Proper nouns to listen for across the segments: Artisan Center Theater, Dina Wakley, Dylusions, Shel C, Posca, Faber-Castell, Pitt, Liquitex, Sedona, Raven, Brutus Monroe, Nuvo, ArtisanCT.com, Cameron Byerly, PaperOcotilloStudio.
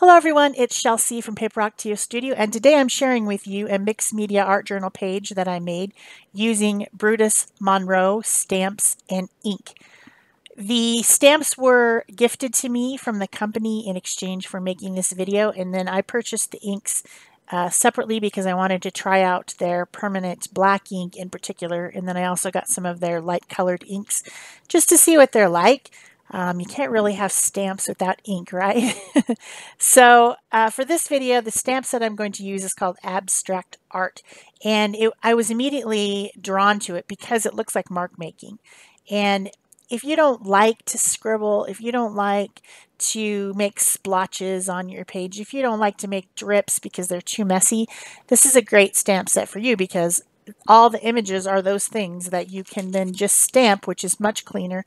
Hello everyone, it's Shel C from PaperOcotilloStudio, and today I'm sharing with you a mixed media art journal page that I made using Brutus Monroe stamps and ink. The stamps were gifted to me from the company in exchange for making this video, and then I purchased the inks separately because I wanted to try out their permanent black ink in particular, and then I also got some of their light colored inks just to see what they're like. You can't really have stamps without ink, right? So for this video, the stamps that I'm going to use is called Abstract Art. And I was immediately drawn to it because it looks like mark making. And if you don't like to scribble, if you don't like to make splotches on your page, if you don't like to make drips because they're too messy, this is a great stamp set for you because all the images are those things that you can then just stamp, which is much cleaner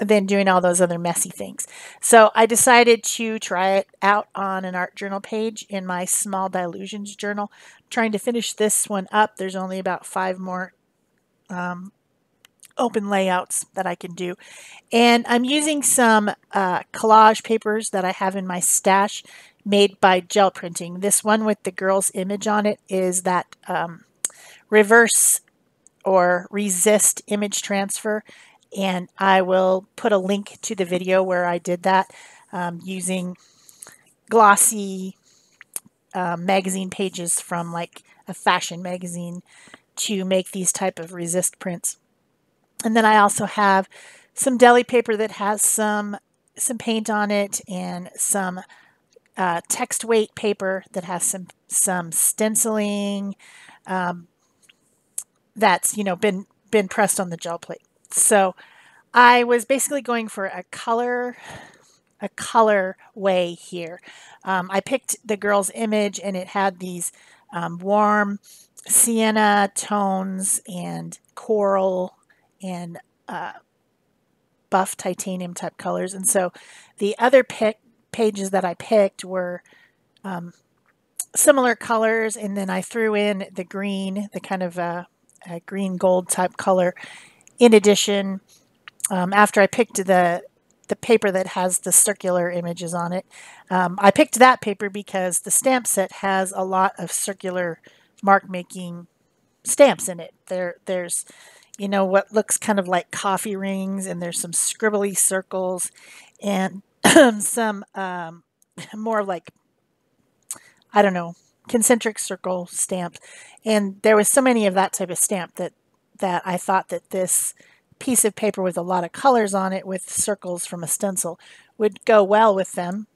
than doing all those other messy things. So I decided to try it out on an art journal page in my small Dylusions journal. I'm trying to finish this one up. There's only about 5 more open layouts that I can do. And I'm using some collage papers that I have in my stash made by gel printing. This one with the girl's image on it is that reverse or resist image transfer. And I will put a link to the video where I did that using glossy magazine pages from like a fashion magazine to make these type of resist prints. And then I also have some deli paper that has some paint on it and some text weight paper that has some stenciling that's, you know, been pressed on the gel plate. So I was basically going for a color way here. I picked the girl's image and it had these warm sienna tones and coral and buff titanium type colors. And so the other pages that I picked were similar colors. And then I threw in the green, the kind of a green gold type color. In addition, after I picked the paper that has the circular images on it, I picked that paper because the stamp set has a lot of circular mark making stamps in it. There's, you know, what looks kind of like coffee rings, and there's some scribbly circles and some more like, I don't know, concentric circle stamps. And there was so many of that type of stamp that I thought that this piece of paper with a lot of colors on it with circles from a stencil would go well with them,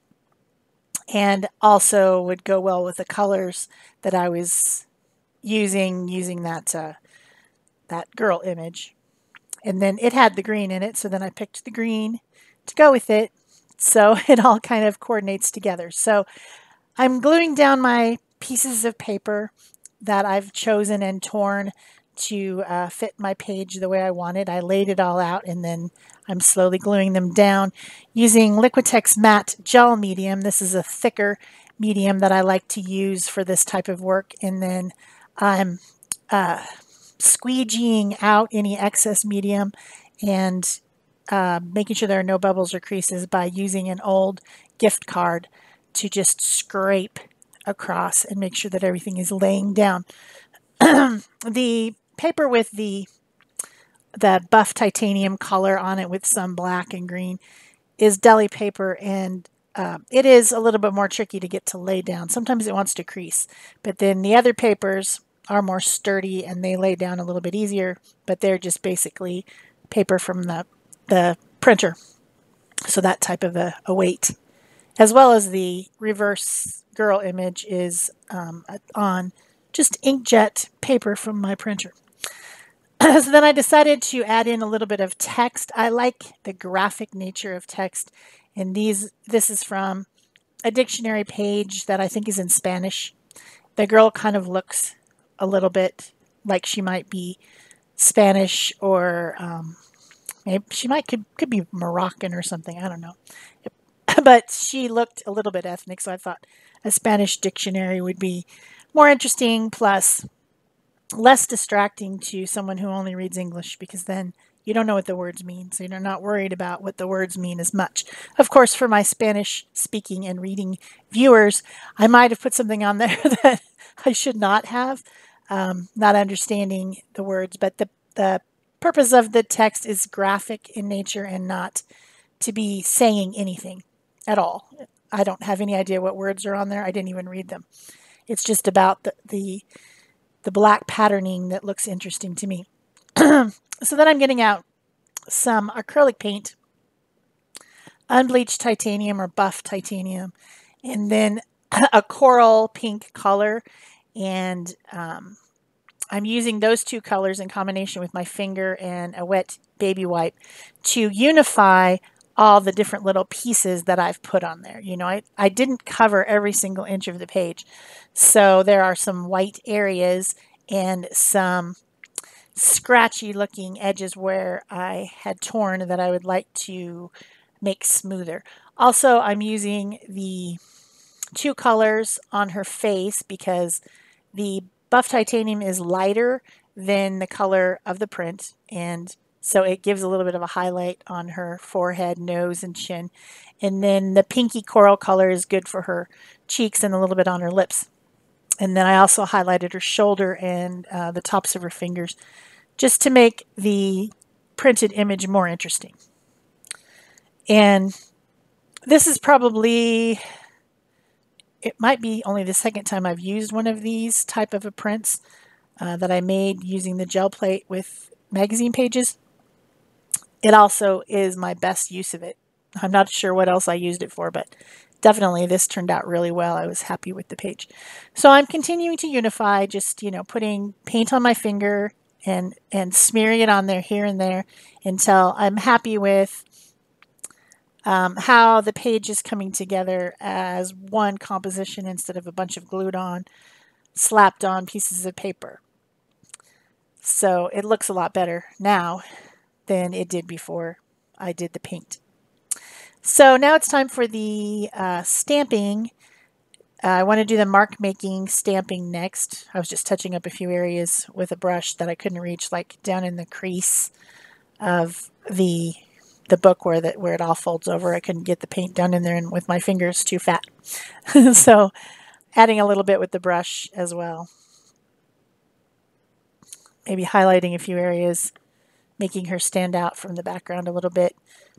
and also would go well with the colors that I was using that girl image. And then it had the green in it, so then I picked the green to go with it, so it all kind of coordinates together. So I'm gluing down my pieces of paper that I've chosen and torn to fit my page the way I wanted. I laid it all out, and then I'm slowly gluing them down using Liquitex matte gel medium. This is a thicker medium that I like to use for this type of work. And then I'm squeegeeing out any excess medium and making sure there are no bubbles or creases by using an old gift card to just scrape across and make sure that everything is laying down. The paper with the buff titanium color on it with some black and green is deli paper, and it is a little bit more tricky to get to lay down. Sometimes it wants to crease, but then the other papers are more sturdy and they lay down a little bit easier, but they're just basically paper from the printer. So that type of a weight, as well as the reverse girl image, is on just inkjet paper from my printer. So then I decided to add in a little bit of text. I like the graphic nature of text, and this is from a dictionary page that I think is in Spanish. The girl kind of looks a little bit like she might be Spanish, or maybe she could be Moroccan or something. I don't know. But she looked a little bit ethnic, so I thought a Spanish dictionary would be more interesting, plus less distracting to someone who only reads English, because then You don't know what the words mean, so you're not worried about what the words mean as much. Of course, for my Spanish-speaking and reading viewers, I might have put something on there that I should not have, not understanding the words. But the purpose of the text is graphic in nature and not to be saying anything at all. I don't have any idea what words are on there. I didn't even read them. It's just about the black patterning that looks interesting to me. So then I'm getting out some acrylic paint, unbleached titanium or buff titanium, and then a coral pink color. And I'm using those two colors in combination with my finger and a wet baby wipe to unify all the different little pieces that I've put on there. You know, I didn't cover every single inch of the page. So there are some white areas and some scratchy looking edges where I had torn that I would like to make smoother. Also, I'm using the two colors on her face because the buff titanium is lighter than the color of the print, and so it gives a little bit of a highlight on her forehead, nose, and chin. And then the pinky coral color is good for her cheeks and a little bit on her lips. And then I also highlighted her shoulder and the tops of her fingers just to make the printed image more interesting. And this is probably, it might be only the second time I've used one of these type of prints that I made using the gel plate with magazine pages. It also is my best use of it. I'm not sure what else I used it for, but definitely this turned out really well. I was happy with the page. So I'm continuing to unify, just, you know, putting paint on my finger and smearing it on there here and there until I'm happy with how the page is coming together as one composition instead of a bunch of glued on, slapped on pieces of paper. So it looks a lot better now than it did before I did the paint. So now it's time for the stamping. I want to do the mark making stamping next. I was just touching up a few areas with a brush that I couldn't reach, like down in the crease of the book where it all folds over. I couldn't get the paint down in there, and with my fingers too fat. So adding a little bit with the brush as well. Maybe highlighting a few areas, making her stand out from the background a little bit.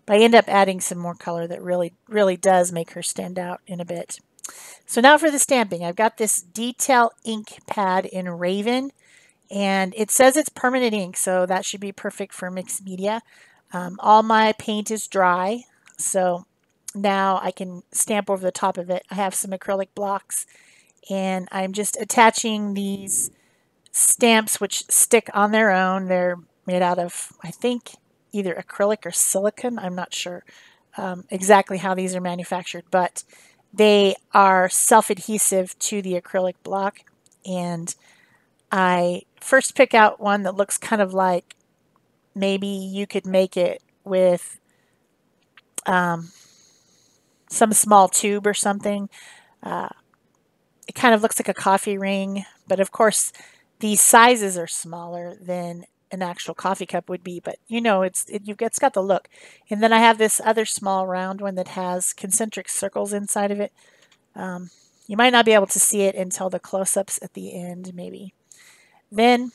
But I end up adding some more color that really does make her stand out in a bit. So now for the stamping. I've got this detail ink pad in Raven, and it says it's permanent ink, so that should be perfect for mixed media. All my paint is dry, so now I can stamp over the top of it. I have some acrylic blocks, and I'm just attaching these stamps, which stick on their own. They're made out of, I think, either acrylic or silicone. I'm not sure exactly how these are manufactured, but they are self-adhesive to the acrylic block. And I first pick out one that looks kind of like, maybe you could make it with some small tube or something. It kind of looks like a coffee ring, but of course the sizes are smaller than an actual coffee cup would be, but you know, it's got the look. And then I have this other small round one that has concentric circles inside of it. You might not be able to see it until the close-ups at the end, maybe. Then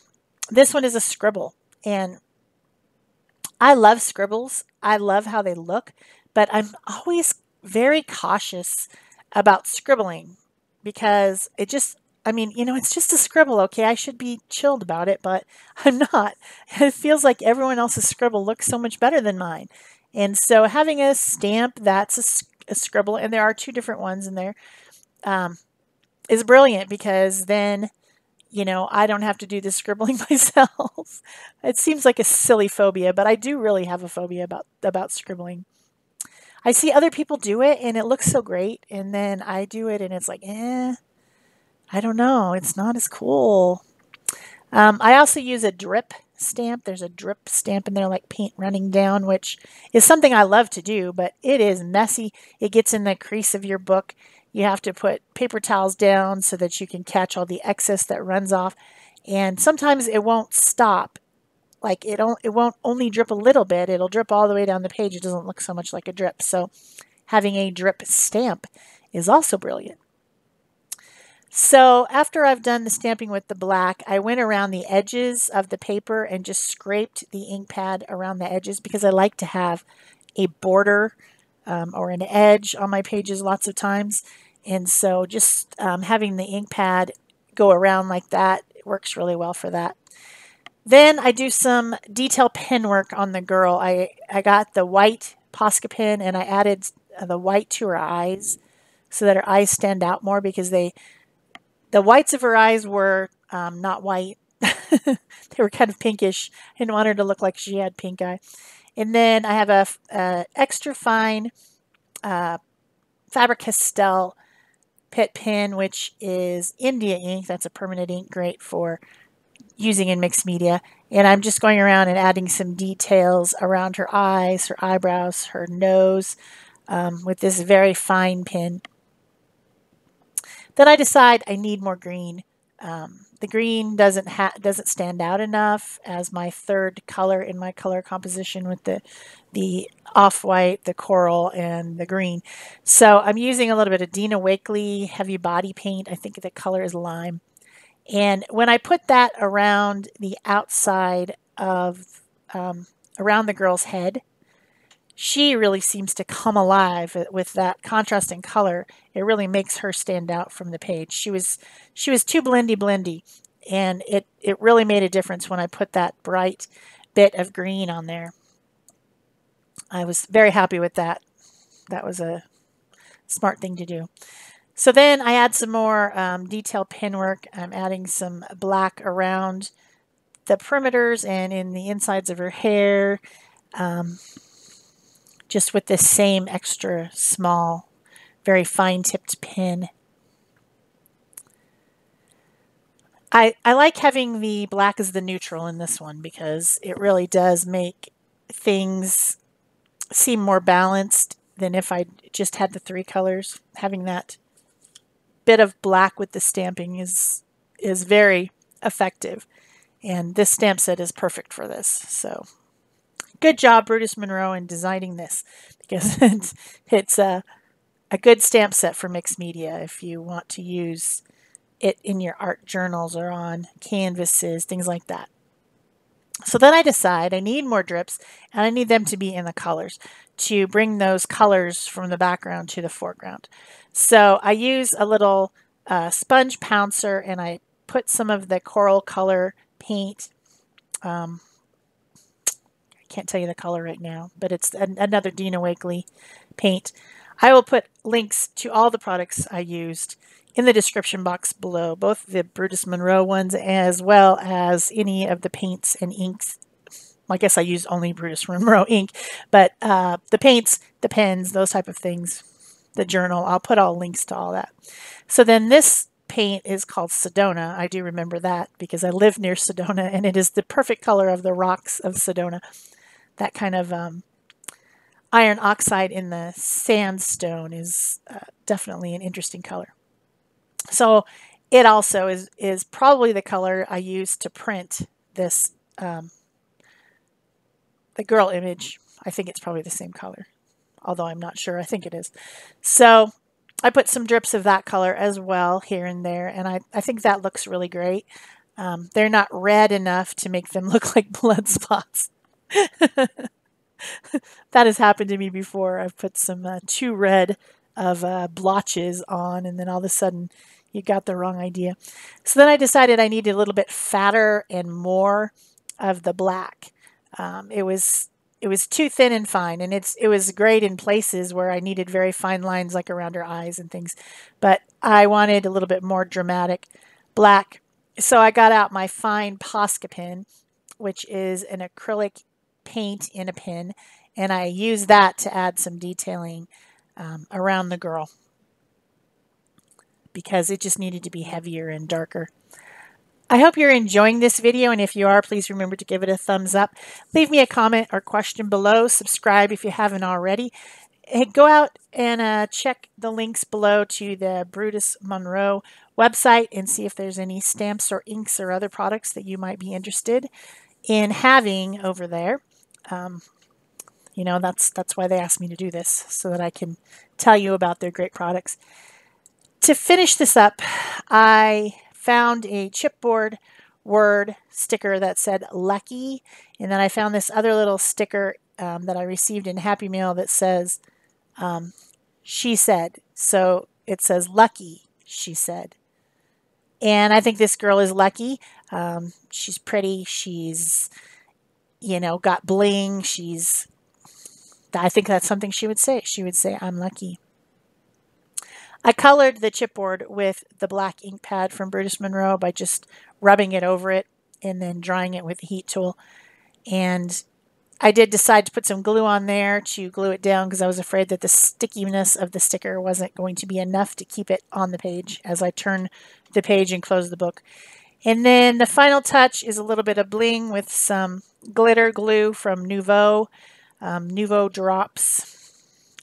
this one is a scribble, and I love scribbles. I love how they look, but I'm always very cautious about scribbling because it just, I mean, you know, it's just a scribble, okay? I should be chilled about it, but I'm not. It feels like everyone else's scribble looks so much better than mine. And so having a stamp that's a scribble, and there are two different ones in there, is brilliant because then, you know, I don't have to do the scribbling myself. It seems like a silly phobia, but I do really have a phobia about scribbling. I see other people do it, and it looks so great, and then I do it, and it's like, eh. I don't know. It's not as cool. I also use a drip stamp. There's a drip stamp in there like paint running down, which is something I love to do, but it is messy. It gets in the crease of your book. You have to put paper towels down so that you can catch all the excess that runs off. And sometimes it won't stop. like it won't only drip a little bit, it'll drip all the way down the page. It doesn't look so much like a drip. So having a drip stamp is also brilliant. So after I've done the stamping with the black, I went around the edges of the paper and just scraped the ink pad around the edges because I like to have a border or an edge on my pages lots of times. And so just having the ink pad go around like that works really well for that. Then I do some detail pen work on the girl. I got the white Posca pen and I added the white to her eyes so that her eyes stand out more because they... The whites of her eyes were not white. They were kind of pinkish. I didn't want her to look like she had pink eye. And then I have a extra fine Faber-Castell Pitt pen, which is India ink. That's a permanent ink, great for using in mixed media. And I'm just going around and adding some details around her eyes, her eyebrows, her nose with this very fine pen. Then I decide I need more green. The green doesn't stand out enough as my third color in my color composition with the off-white, the coral, and the green. So I'm using a little bit of Dina Wakley Heavy Body Paint. I think the color is lime. And when I put that around the outside of, around the girl's head, she really seems to come alive with that contrasting color. It really makes her stand out from the page. She was too blendy, and it really made a difference when I put that bright bit of green on there. I was very happy with that. That was a smart thing to do. So then I add some more detail pen work. I'm adding some black around the perimeters and in the insides of her hair. Just with this same extra small, very fine-tipped pin. I like having the black as the neutral in this one because it really does make things seem more balanced than if I just had the three colors. Having that bit of black with the stamping is very effective. And this stamp set is perfect for this, so... Good job, Brutus Monroe, in designing this because it's a good stamp set for mixed media if you want to use it in your art journals or on canvases, things like that. So then I decide I need more drips and I need them to be in the colors to bring those colors from the background to the foreground. So I use a little sponge pouncer and I put some of the coral color paint can't tell you the color right now, but it's another Dina Wakley paint. I will put links to all the products I used in the description box below, both the Brutus Monroe ones as well as any of the paints and inks. Well, I guess I used only Brutus Monroe ink, but the paints, the pens, those type of things, the journal, I'll put all links to all that. So then this paint is called Sedona. I do remember that because I live near Sedona and it is the perfect color of the rocks of Sedona. That kind of iron oxide in the sandstone is definitely an interesting color. So it also is probably the color I used to print this, the girl image. I think it's probably the same color, although I'm not sure. I think it is. So I put some drips of that color as well here and there, and I think that looks really great. They're not red enough to make them look like blood spots. That has happened to me before. I've put some too red of blotches on and then all of a sudden you got the wrong idea. So then I decided I needed a little bit fatter and more of the black. It was too thin and fine, and it was great in places where I needed very fine lines like around her eyes and things, but I wanted a little bit more dramatic black. So I got out my fine Posca pen, which is an acrylic paint in a pen, and I use that to add some detailing around the girl because it just needed to be heavier and darker. I hope you're enjoying this video, and if you are, please remember to give it a thumbs up. Leave me a comment or question below. Subscribe if you haven't already. And go out and check the links below to the Brutus Monroe website and see if there's any stamps or inks or other products that you might be interested in having over there. You know, that's why they asked me to do this, so that I can tell you about their great products. To finish this up, I found a chipboard word sticker that said lucky, and then I found this other little sticker that I received in Happy Mail that says, she said. So it says lucky, she said. And I think this girl is lucky. She's pretty. She's, you know, got bling. She's, I think that's something she would say. She would say, I'm lucky. I colored the chipboard with the black ink pad from Brutus Monroe by just rubbing it over it and then drying it with the heat tool. And I did decide to put some glue on there to glue it down because I was afraid that the stickiness of the sticker wasn't going to be enough to keep it on the page as I turn the page and close the book. And then the final touch is a little bit of bling with some glitter glue from Nuvo. Nuvo drops,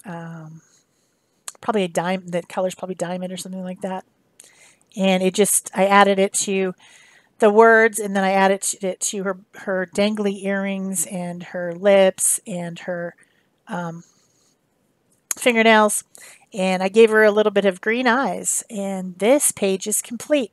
probably a dime, the color's probably diamond or something like that. And it just, I added it to the words, and then I added it to her dangly earrings and her lips and her fingernails. And I gave her a little bit of green eyes. And this page is complete.